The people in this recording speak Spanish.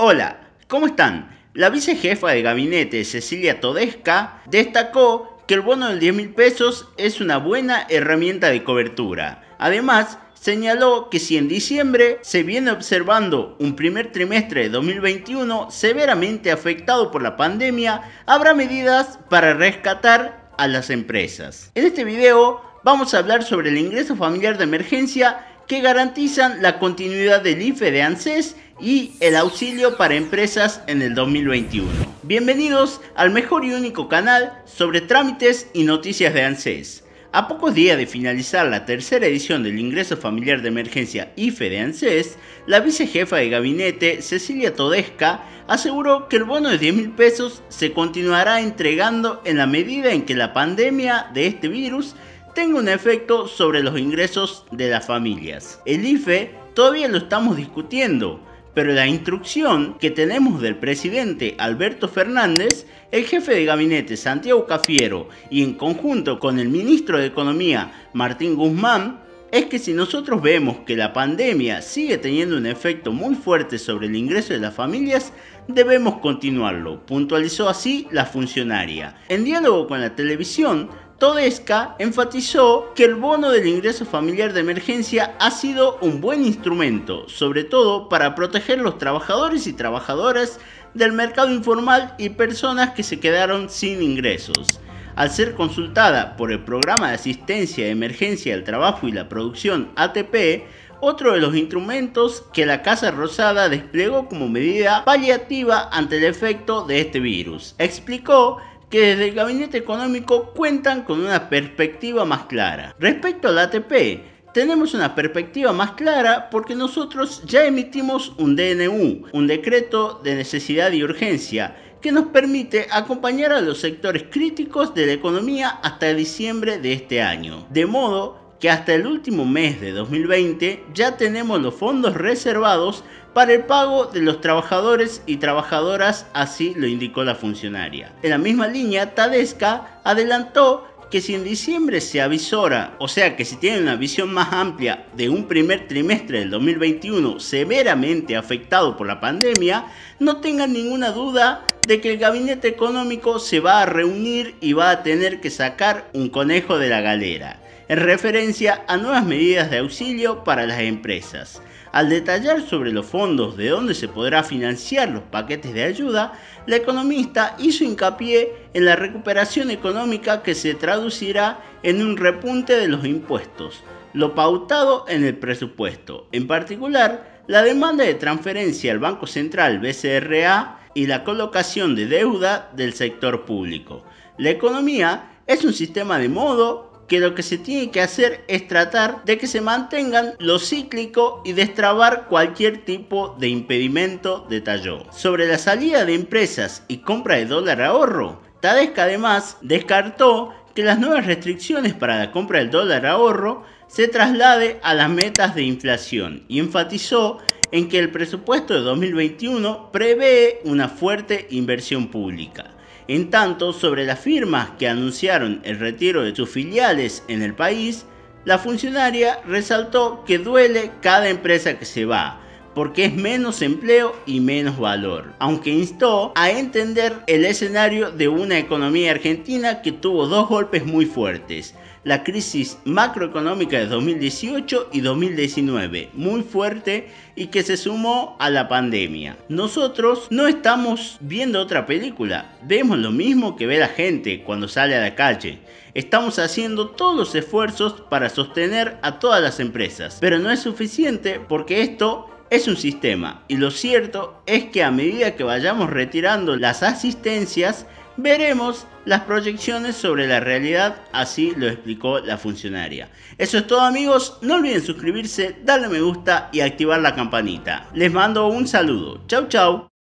Hola, ¿cómo están? La vicejefa de gabinete Cecilia Todesca destacó que el bono de 10.000 pesos es una buena herramienta de cobertura. Además, señaló que si en diciembre se viene observando un primer trimestre de 2021 severamente afectado por la pandemia, habrá medidas para rescatar a las empresas. En este video vamos a hablar sobre el ingreso familiar de emergencia que garantizan la continuidad del IFE de ANSES y el auxilio para empresas en el 2021. Bienvenidos al mejor y único canal sobre trámites y noticias de ANSES. A pocos días de finalizar la tercera edición del ingreso familiar de emergencia IFE de ANSES, la vicejefa de gabinete Cecilia Todesca aseguró que el bono de 10.000 pesos se continuará entregando en la medida en que la pandemia de este virus tenga un efecto sobre los ingresos de las familias. El IFE todavía lo estamos discutiendo, pero la instrucción que tenemos del presidente Alberto Fernández, el jefe de gabinete Santiago Cafiero y en conjunto con el ministro de Economía Martín Guzmán, es que si nosotros vemos que la pandemia sigue teniendo un efecto muy fuerte sobre el ingreso de las familias, debemos continuarlo, puntualizó así la funcionaria. En diálogo con la televisión, Todesca enfatizó que el bono del ingreso familiar de emergencia ha sido un buen instrumento, sobre todo para proteger los trabajadores y trabajadoras del mercado informal y personas que se quedaron sin ingresos. Al ser consultada por el Programa de Asistencia de Emergencia del Trabajo y la Producción ATP, otro de los instrumentos que la Casa Rosada desplegó como medida paliativa ante el efecto de este virus, explicó que desde el gabinete económico cuentan con una perspectiva más clara. Respecto al ATP, tenemos una perspectiva más clara porque nosotros ya emitimos un DNU, un decreto de necesidad y urgencia, que nos permite acompañar a los sectores críticos de la economía hasta diciembre de este año. De modo que hasta el último mes de 2020 ya tenemos los fondos reservados para el pago de los trabajadores y trabajadoras, así lo indicó la funcionaria. En la misma línea, Todesca adelantó que si en diciembre se avisora, o sea que si tiene una visión más amplia de un primer trimestre del 2021 severamente afectado por la pandemia, no tengan ninguna duda de que el gabinete económico se va a reunir y va a tener que sacar un conejo de la galera, en referencia a nuevas medidas de auxilio para las empresas. Al detallar sobre los fondos de dónde se podrá financiar los paquetes de ayuda, la economista hizo hincapié en la recuperación económica que se traducirá en un repunte de los impuestos, lo pautado en el presupuesto. En particular, la demanda de transferencia al Banco Central BCRA y la colocación de deuda del sector público. La economía es un sistema de modo que lo que se tiene que hacer es tratar de que se mantengan lo cíclico y destrabar cualquier tipo de impedimento, detalló. Sobre la salida de empresas y compra de dólar ahorro, Todesca además descartó que las nuevas restricciones para la compra del dólar ahorro se traslade a las metas de inflación y enfatizó en que el presupuesto de 2021 prevé una fuerte inversión pública. En tanto, sobre las firmas que anunciaron el retiro de sus filiales en el país, la funcionaria resaltó que duele cada empresa que se va, porque es menos empleo y menos valor, aunque instó a entender el escenario de una economía argentina que tuvo dos golpes muy fuertes: la crisis macroeconómica de 2018 y 2019, muy fuerte y que se sumó a la pandemia. Nosotros no estamos viendo otra película, vemos lo mismo que ve la gente cuando sale a la calle. Estamos haciendo todos los esfuerzos para sostener a todas las empresas, pero no es suficiente porque esto es un sistema y lo cierto es que a medida que vayamos retirando las asistencias, veremos las proyecciones sobre la realidad, así lo explicó la funcionaria. Eso es todo, amigos, no olviden suscribirse, darle me gusta y activar la campanita. Les mando un saludo, chau chau.